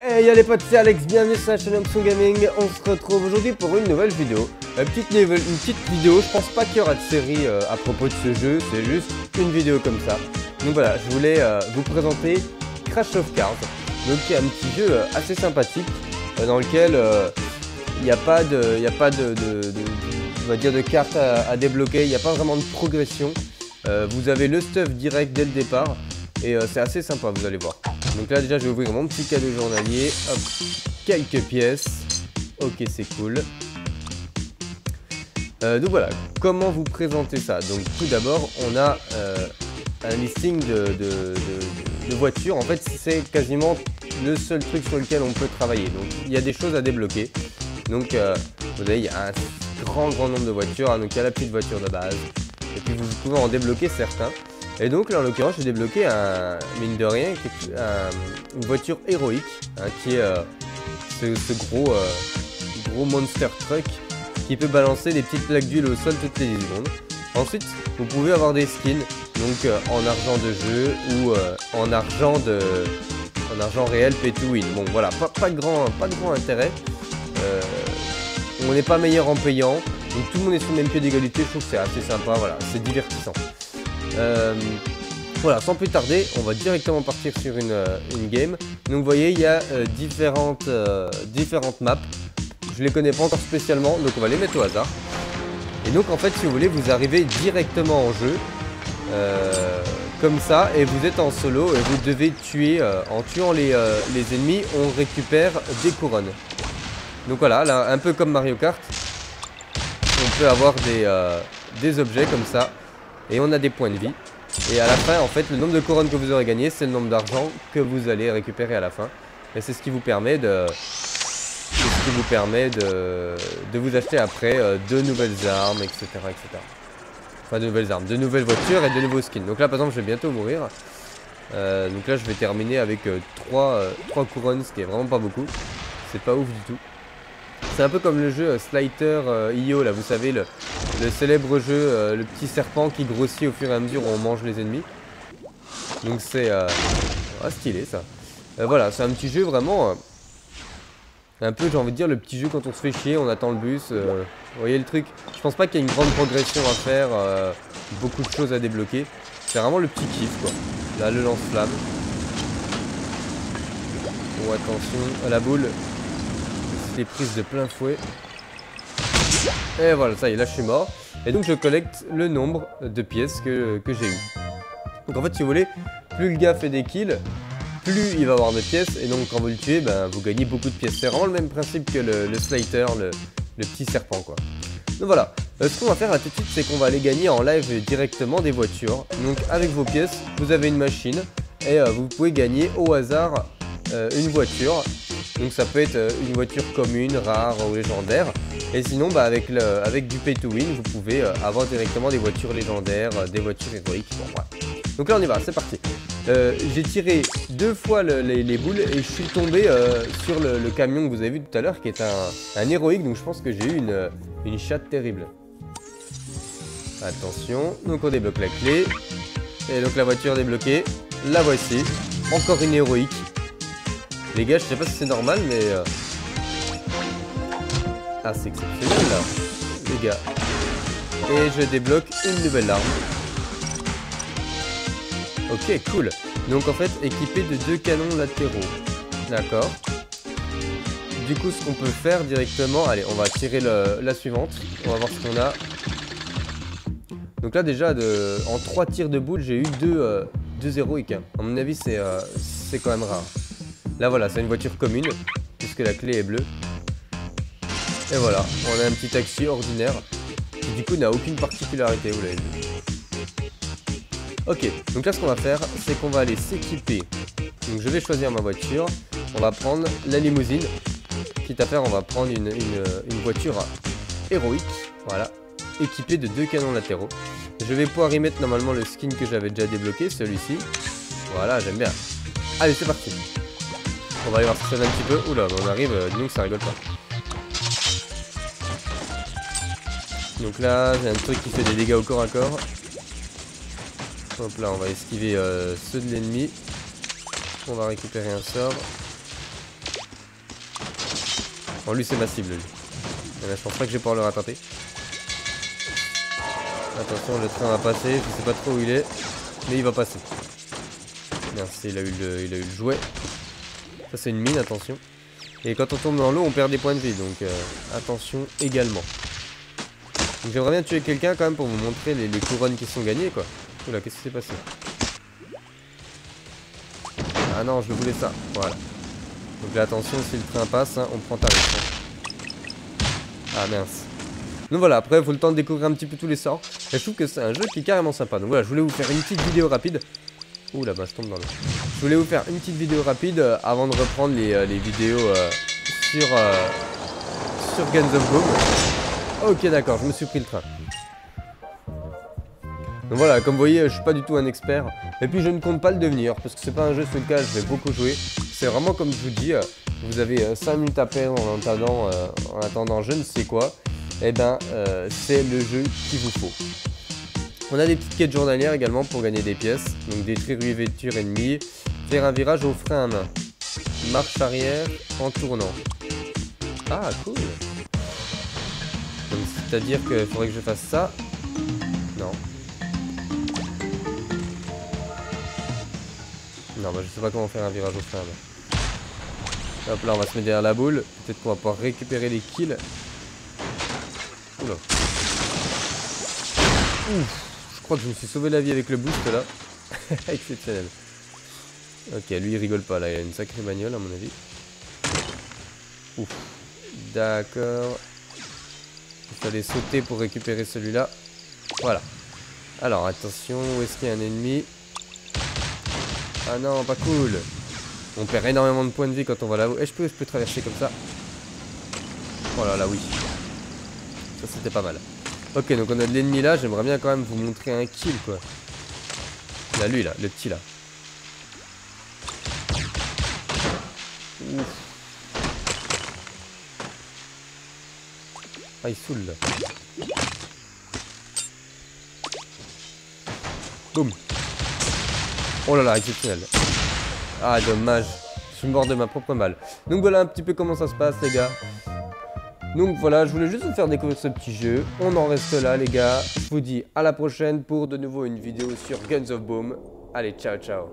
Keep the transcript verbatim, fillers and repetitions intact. Hey yo les potes, c'est Alex, bienvenue sur la chaîne Option Gaming. On se retrouve aujourd'hui pour une nouvelle vidéo. Une petite, une petite vidéo, je pense pas qu'il y aura de série euh, à propos de ce jeu, c'est juste une vidéo comme ça. Donc voilà, je voulais euh, vous présenter Crash of Cards, donc qui est un petit jeu euh, assez sympathique, euh, dans lequel il euh, n'y a pas de, y a pas de, de, de, on va dire de cartes à, à débloquer, il n'y a pas vraiment de progression. Euh, vous avez le stuff direct dès le départ, et euh, c'est assez sympa, vous allez voir. Donc là déjà je vais ouvrir mon petit cadeau journalier, hop, quelques pièces, ok c'est cool. Euh, donc voilà, comment vous présenter ça? Donc tout d'abord on a euh, un listing de, de, de, de voitures, en fait c'est quasiment le seul truc sur lequel on peut travailler. Donc il y a des choses à débloquer, donc euh, vous voyez il y a un grand grand nombre de voitures, hein. Donc il y a la petite voiture de base, et puis vous pouvez en débloquer certains. Et donc là en l'occurrence j'ai débloqué un, mine de rien, un, une voiture héroïque, hein, qui est euh, ce, ce gros, euh, gros monster truck qui peut balancer des petites plaques d'huile au sol toutes les dix secondes. Ensuite vous pouvez avoir des skins, donc euh, en argent de jeu ou euh, en argent de en argent réel pay to win. Bon voilà, pas, pas, de, grand, pas de grand intérêt, euh, on n'est pas meilleur en payant, donc tout le monde est sur le même pied d'égalité, je trouve que c'est assez sympa, voilà, c'est divertissant. Euh, voilà, sans plus tarder, on va directement partir sur une, euh, une game. Donc vous voyez, il y a euh, différentes, euh, différentes maps. Je les connais pas encore spécialement, donc on va les mettre au hasard. Et donc en fait, si vous voulez, vous arrivez directement en jeu, euh, comme ça, et vous êtes en solo, et vous devez tuer, euh, en tuant les, euh, les ennemis, on récupère des couronnes. Donc voilà, là, un peu comme Mario Kart, on peut avoir des, euh, des objets comme ça. Et on a des points de vie. Et à la fin, en fait, le nombre de couronnes que vous aurez gagné, c'est le nombre d'argent que vous allez récupérer à la fin. Et c'est ce qui vous permet de, ce qui vous permet de, de vous acheter après euh, de nouvelles armes, et cetera, et cetera. Enfin, de nouvelles armes, de nouvelles voitures et de nouveaux skins. Donc là, par exemple, je vais bientôt mourir. Euh, donc là, je vais terminer avec euh, trois, euh, trois couronnes, ce qui est vraiment pas beaucoup. C'est pas ouf du tout. C'est un peu comme le jeu Slider euh, I O, là, vous savez, le, le célèbre jeu, euh, le petit serpent qui grossit au fur et à mesure où on mange les ennemis. Donc c'est euh, ah, stylé ça. Euh, voilà, c'est un petit jeu vraiment, euh, un peu, j'ai envie de dire, le petit jeu quand on se fait chier, on attend le bus. Euh, vous voyez le truc? Je pense pas qu'il y ait une grande progression à faire, euh, beaucoup de choses à débloquer. C'est vraiment le petit kiff, quoi. Là, le lance-flamme. Bon, attention à la boule. Prise de plein fouet, et voilà, ça y est, là je suis mort. Et donc je collecte le nombre de pièces que, que j'ai eu. Donc en fait, si vous voulez, plus le gars fait des kills, plus il va avoir de pièces, et donc quand vous le tuez, ben, vous gagnez beaucoup de pièces. C'est vraiment le même principe que le, le Slider, le, le petit serpent, quoi. Donc voilà, euh, ce qu'on va faire à tout de suite, c'est qu'on va aller gagner en live directement des voitures. Donc avec vos pièces, vous avez une machine, et euh, vous pouvez gagner au hasard euh, une voiture. Donc ça peut être une voiture commune, rare ou légendaire. Et sinon bah, avec, le, avec du pay to win, vous pouvez euh, avoir directement des voitures légendaires, euh, des voitures héroïques. Bon, ouais. Donc là on y va, c'est parti. Euh, J'ai tiré deux fois le, les, les boules et je suis tombé euh, sur le, le camion que vous avez vu tout à l'heure, qui est un, un héroïque. Donc je pense que j'ai eu une, une chatte terrible. Attention, donc on débloque la clé. Et donc la voiture débloquée, la voici. Encore une héroïque. Les gars, je sais pas si c'est normal, mais... Euh... Ah, c'est exceptionnel, là, les gars. Et je débloque une nouvelle arme. Ok, cool. Donc, en fait, équipé de deux canons latéraux. D'accord. Du coup, ce qu'on peut faire directement... Allez, on va tirer le... la suivante. On va voir ce qu'on a. Donc là, déjà, de... en trois tirs de boule, j'ai eu deux, euh... deux héroïques. Hein. À mon avis, c'est euh... c'est quand même rare. Là voilà, c'est une voiture commune, puisque la clé est bleue. Et voilà, on a un petit taxi ordinaire, qui du coup n'a aucune particularité, vous l'avez vu. Ok, donc là ce qu'on va faire, c'est qu'on va aller s'équiper. Donc je vais choisir ma voiture, on va prendre la limousine. Quitte à faire, on va prendre une, une, une voiture héroïque, voilà, équipée de deux canons latéraux. Je vais pouvoir y mettre normalement le skin que j'avais déjà débloqué, celui-ci. Voilà, j'aime bien. Allez, c'est parti. On va aller voir si ça donne un petit peu. Oula, on arrive, euh, dis-nous que ça rigole pas. Donc là j'ai un truc qui fait des dégâts au corps à corps. Hop là on va esquiver euh, ceux de l'ennemi. On va récupérer un sort. Bon lui c'est ma cible lui. Et là, je pense pas que j'ai peur de le rattraper. Attention le train va passer, je sais pas trop où il est. Mais il va passer. Merci, il a eu le, il a eu le jouet. Ça c'est une mine, attention. Et quand on tombe dans l'eau on perd des points de vie. Donc euh, attention également. Donc j'aimerais bien tuer quelqu'un quand même pour vous montrer les, les couronnes qui sont gagnées quoi. Oula, qu'est-ce qui s'est passé? Ah non, je voulais ça, voilà. Donc là attention, si le train passe, hein, on prend ta risque. Ah mince. Donc voilà, après il faut le temps de découvrir un petit peu tous les sorts. Et je trouve que c'est un jeu qui est carrément sympa. Donc voilà, je voulais vous faire une petite vidéo rapide. Ouh là-bas, je tombe dans l'eau. Je voulais vous faire une petite vidéo rapide euh, avant de reprendre les, euh, les vidéos euh, sur, euh, sur Guns of Boom. Ok d'accord, je me suis pris le train. Donc voilà, comme vous voyez, je suis pas du tout un expert. Et puis je ne compte pas le devenir, parce que c'est pas un jeu sur lequel je vais beaucoup jouer. C'est vraiment comme je vous dis, vous avez cinq minutes à perdre en attendant, euh, en attendant je ne sais quoi. Et ben euh, c'est le jeu qu'il vous faut. On a des petites quêtes journalières également pour gagner des pièces. Donc détruire une voiture ennemie, faire un virage au frein à main, marche arrière en tournant. Ah cool. C'est-à-dire qu'il faudrait que je fasse ça. Non. Non, bah je sais pas comment faire un virage au frein. Là. Hop là, on va se mettre derrière la boule. Peut-être qu'on va pouvoir récupérer les kills. Oula. Ouf. Je crois que je me suis sauvé la vie avec le boost là. Exceptionnel. Ok, lui il rigole pas là. Il a une sacrée bagnole à mon avis. Ouf. D'accord. Il fallait sauter pour récupérer celui-là. Voilà. Alors attention, où est-ce qu'il y a un ennemi? Ah non, pas cool. On perd énormément de points de vie quand on va là-haut. Et je peux, je peux traverser comme ça. Oh là là, oui. Ça, c'était pas mal. Ok, donc on a de l'ennemi là. J'aimerais bien quand même vous montrer un kill, quoi. Là, lui, là, le petit, là. Ouf. Ah, il saoule là. Boum. Oh là là, exceptionnel. Ah, dommage. Je suis mort de ma propre malle. Donc voilà un petit peu comment ça se passe, les gars. Donc voilà, je voulais juste vous faire découvrir ce petit jeu. On en reste là, les gars. Je vous dis à la prochaine pour de nouveau une vidéo sur Guns of Boom. Allez, ciao, ciao.